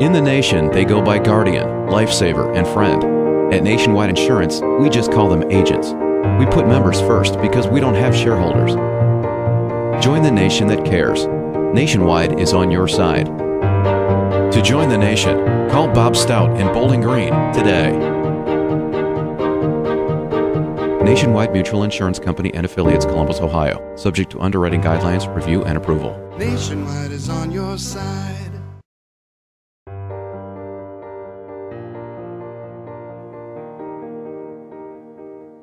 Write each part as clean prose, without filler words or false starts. In the nation, they go by Guardian, Lifesaver, and Friend. At Nationwide Insurance, we just call them agents. We put members first because we don't have shareholders. Join the nation that cares. Nationwide is on your side. To join the nation, call Bob Stout in Bowling Green today. Nationwide Mutual Insurance Company and affiliates, Columbus, Ohio. Subject to underwriting guidelines, review, and approval. Nationwide is on your side.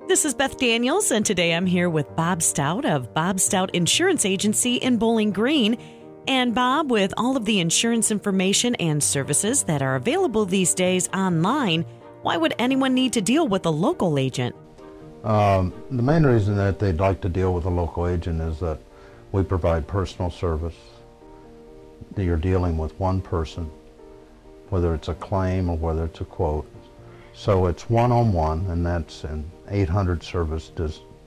This is Beth Daniels, and today I'm here with Bob Stout of Bob Stout Insurance Agency in Bowling Green. And Bob, with all of the insurance information and services that are available these days online, why would anyone need to deal with a local agent? The main reason that they'd like to deal with a local agent is that we provide personal service. You're dealing with one person, whether it's a claim or whether it's a quote. So it's one-on-one, and that's an 800 service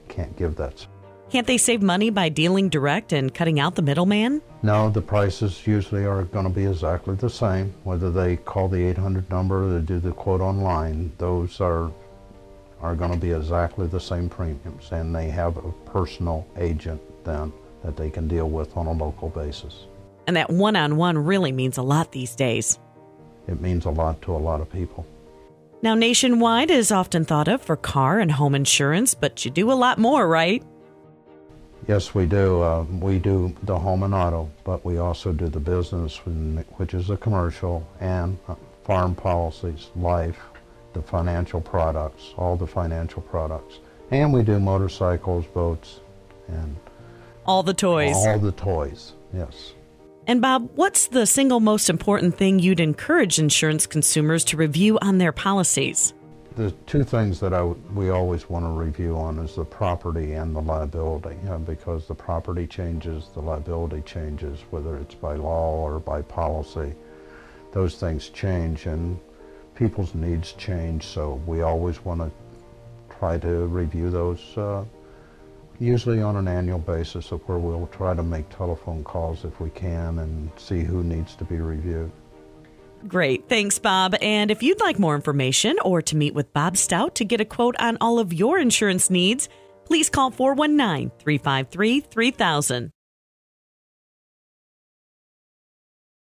can't give that. Can't they save money by dealing direct and cutting out the middleman? No, the prices usually are going to be exactly the same, whether they call the 800 number or they do the quote online. Those are going to be exactly the same premiums, and they have a personal agent then that they can deal with on a local basis. And that one-on-one really means a lot these days. It means a lot to a lot of people. Now, Nationwide is often thought of for car and home insurance, but you do a lot more, right? Yes, we do. We do the home and auto, but we also do the business, which is the commercial and farm policies, life, the financial products, all the financial products. And we do motorcycles, boats, and... all the toys. All the toys, yes. And Bob, what's the single most important thing you'd encourage insurance consumers to review on their policies? The two things that we always want to review on is the property and the liability, because the property changes, the liability changes, whether it's by law or by policy. Those things change and people's needs change, so we always want to try to review those usually on an annual basis, of where we'll try to make telephone calls if we can and see who needs to be reviewed. Great. Thanks, Bob. And if you'd like more information or to meet with Bob Stout to get a quote on all of your insurance needs, please call 419-353-3000.